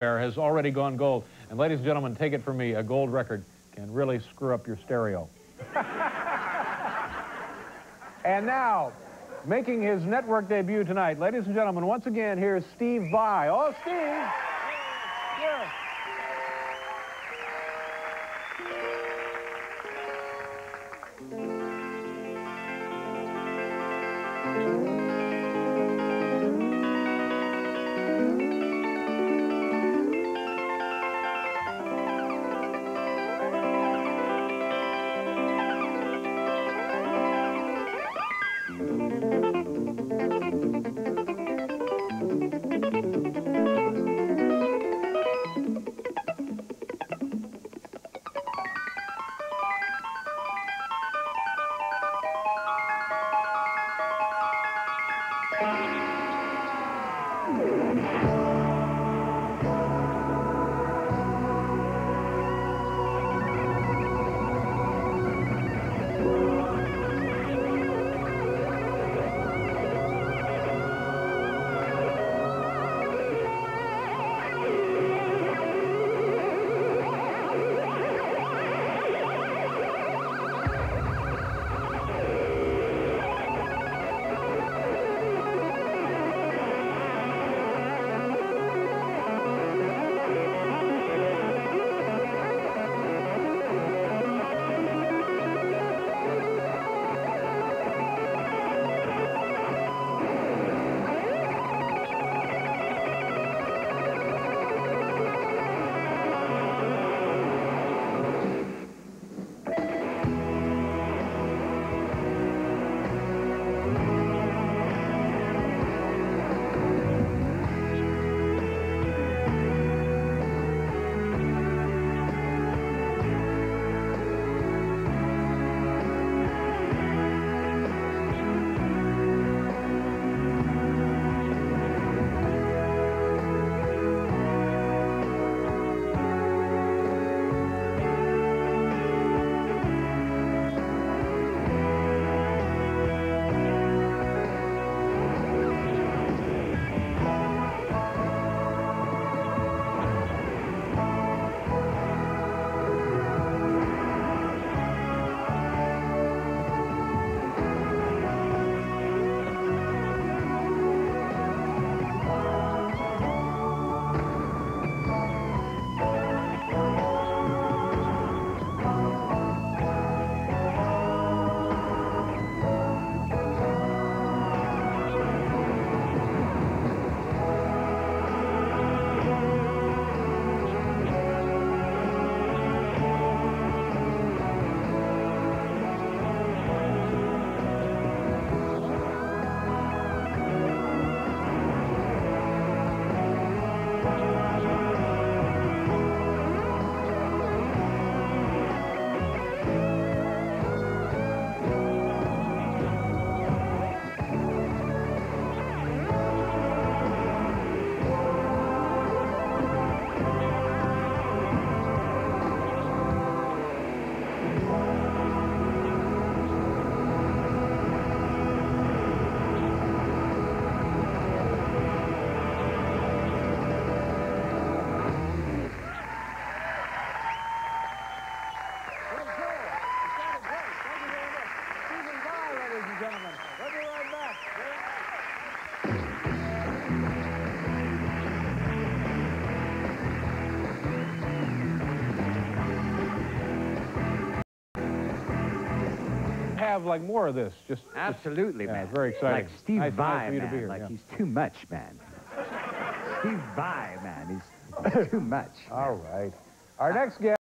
Has already gone gold. And ladies and gentlemen, take it from me, a gold record can really screw up your stereo. And now, making his network debut tonight, ladies and gentlemen, once again, here's Steve Vai. Oh, Steve! Yeah. Have like more of this, just absolutely, yeah, man. Very exciting. Like Steve Vai, man. To be here, like, yeah. He's too much, man. Steve Vai, man. He's too much. Man. All right. Our next guest.